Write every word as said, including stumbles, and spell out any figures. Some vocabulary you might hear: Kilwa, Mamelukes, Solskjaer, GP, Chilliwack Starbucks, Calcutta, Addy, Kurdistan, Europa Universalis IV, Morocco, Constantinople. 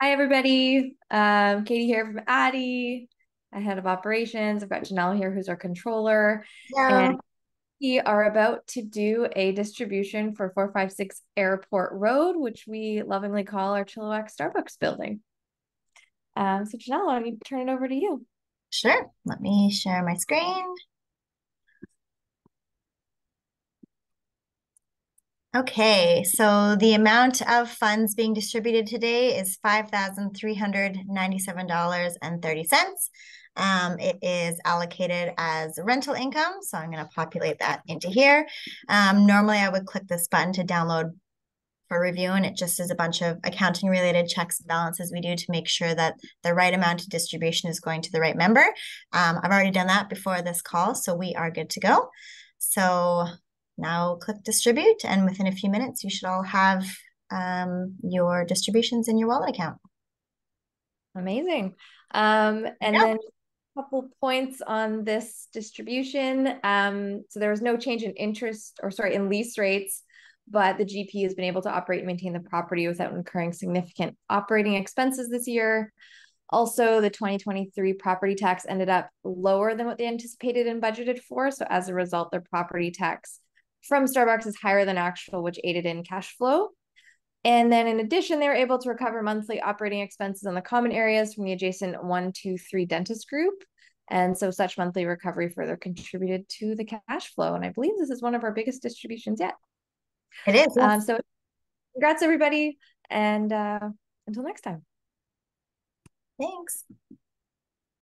Hi, everybody. Um, Katie here from Addy, head of operations. I've got Janelle here, who's our controller. Yeah. And we are about to do a distribution for four five six Airport Road, which we lovingly call our Chilliwack Starbucks building. Um, so Janelle, I need to turn it over to you. Sure. Let me share my screen. Okay, so the amount of funds being distributed today is five thousand three hundred ninety-seven dollars and thirty cents. Um, it is allocated as rental income, so I'm going to populate that into here. Um, normally, I would click this button to download for review, and it just is a bunch of accounting-related checks and balances we do to make sure that the right amount of distribution is going to the right member. Um, I've already done that before this call, so we are good to go. So now click distribute, and within a few minutes, you should all have um, your distributions in your wallet account. Amazing. Um, and yeah. Then a couple points on this distribution. Um, so there was no change in interest or sorry, in lease rates, but the G P has been able to operate and maintain the property without incurring significant operating expenses this year. Also, the twenty twenty-three property tax ended up lower than what they anticipated and budgeted for. So as a result, their property tax from Starbucks is higher than actual, which aided in cash flow. And then in addition, they were able to recover monthly operating expenses on the common areas from the adjacent one, two, three dentist group. And so such monthly recovery further contributed to the cash flow. And I believe this is one of our biggest distributions yet. It is. Yes. Um, so congrats everybody. And uh, until next time. Thanks.